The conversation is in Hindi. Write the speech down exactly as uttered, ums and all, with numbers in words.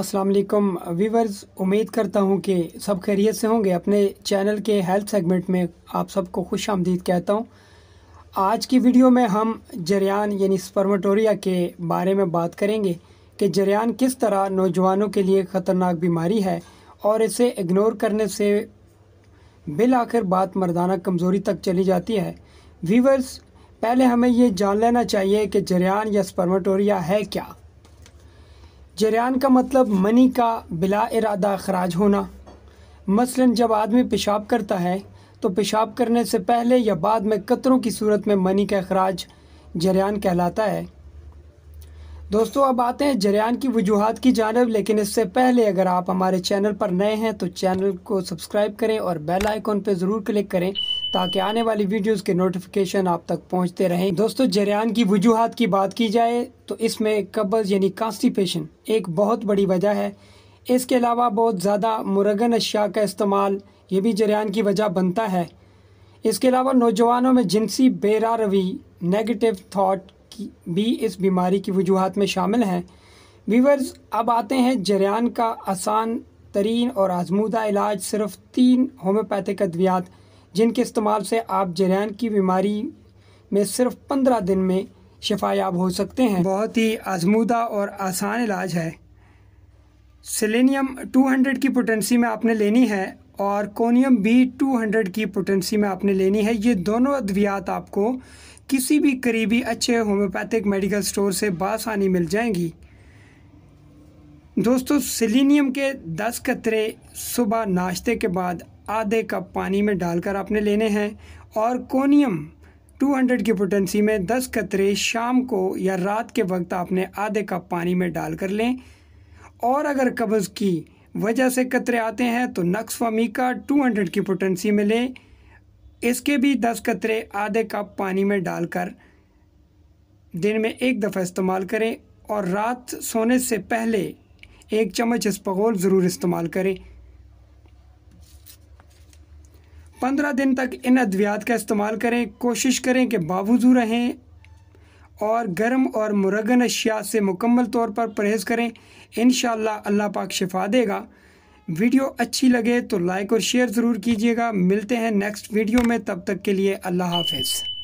अस्सलाम वालेकुम व्यूवर्स, उम्मीद करता हूँ कि सब खैरियत से होंगे। अपने चैनल के हेल्थ सेगमेंट में आप सबको खुश आमदीद कहता हूँ। आज की वीडियो में हम जरियान यानी स्पर्माटोरिया के बारे में बात करेंगे कि जरियान किस तरह नौजवानों के लिए ख़तरनाक बीमारी है और इसे इग्नोर करने से बिल आखिर बात मर्दाना कमज़ोरी तक चली जाती है। व्यूवर्स, पहले हमें ये जान लेना चाहिए कि जरियान या स्पर्माटोरिया है क्या। जरियान का मतलब मनी का बिला इरादा खराज होना। मसलन जब आदमी पेशाब करता है तो पेशाब करने से पहले या बाद में कतरों की सूरत में मनी का खराज जरियान कहलाता है। दोस्तों, अब आते हैं जरियान की वजूहात की जानब, लेकिन इससे पहले अगर आप हमारे चैनल पर नए हैं तो चैनल को सब्सक्राइब करें और बेल आइकॉन पर ज़रूर क्लिक करें ताकि आने वाली वीडियोस के नोटिफिकेशन आप तक पहुंचते रहें। दोस्तों, जरियान की वजूहात की बात की जाए तो इसमें कब्ज़ यानी कॉन्स्टिपेशन एक बहुत बड़ी वजह है। इसके अलावा बहुत ज़्यादा मुरगन अशिया का इस्तेमाल ये भी जरियान की वजह बनता है। इसके अलावा नौजवानों में जिनसी बेरा रवी, नेगेटिव थाट की भी इस बीमारी की वजूहात में शामिल हैं। व्यूअर्स, अब आते हैं जरियान का आसान तरीन और आजमूदा इलाज, सिर्फ तीन होम्योपैथिक अद्वियात जिनके इस्तेमाल से आप जरियान की बीमारी में सिर्फ पंद्रह दिन में शिफायाब हो सकते हैं। बहुत ही आजमूदा और आसान इलाज है। सेलेनियम दो सौ की पोटेंसी में आपने लेनी है और कोनियम भी दो सौ की पोटेंसी में आपने लेनी है। ये दोनों अद्वियात आपको किसी भी करीबी अच्छे होम्योपैथिक मेडिकल स्टोर से बासानी मिल जाएंगी। दोस्तों, सेलेनियम के दस कतरे सुबह नाश्ते के बाद आधे कप पानी में डालकर आपने लेने हैं और कोनियम दो सौ की पोटेंसी में दस कतरे शाम को या रात के वक्त आपने आधे कप पानी में डालकर लें। और अगर कब्ज़ की वजह से कतरे आते हैं तो नक्स वोमिका दो सौ की पोटेंसी में लें। इसके भी दस कतरे आधे कप पानी में डालकर दिन में एक दफ़ा इस्तेमाल करें और रात सोने से पहले एक चम्मच इसबगोल ज़रूर इस्तेमाल करें। पंद्रह दिन तक इन अद्वियात का इस्तेमाल करें। कोशिश करें कि बावजूद रहें और गर्म और मुरगन अशिया से मुकम्मल तौर पर परहेज़ करें। इंशाल्लाह अल्लाह पाक शिफा देगा। वीडियो अच्छी लगे तो लाइक और शेयर ज़रूर कीजिएगा। मिलते हैं नेक्स्ट वीडियो में, तब तक के लिए अल्लाह हाफिज़।